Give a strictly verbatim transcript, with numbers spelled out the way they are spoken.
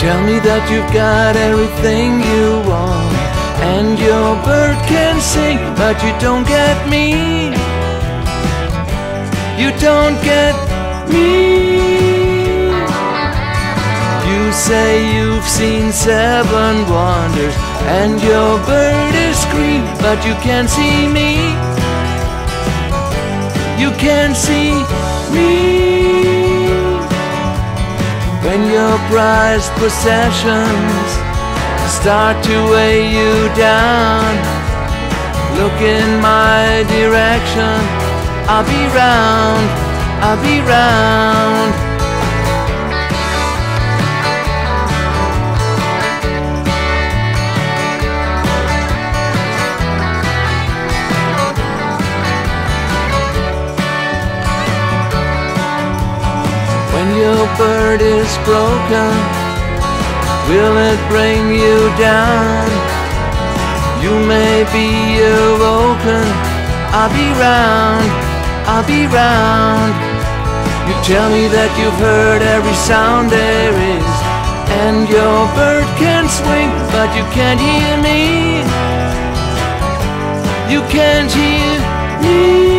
Tell me that you've got everything you want, and your bird can sing, but you don't get me. You don't get me. You say you've seen seven wonders, and your bird is green, but you can't see me. You can't see me. When your prized possessions start to weigh you down, look in my direction. I'll be round, I'll be round. Your bird is broken, will it bring you down? You may be awoken, I'll be round, I'll be round. You tell me that you've heard every sound there is, and your bird can swing, but you can't hear me. You can't hear me.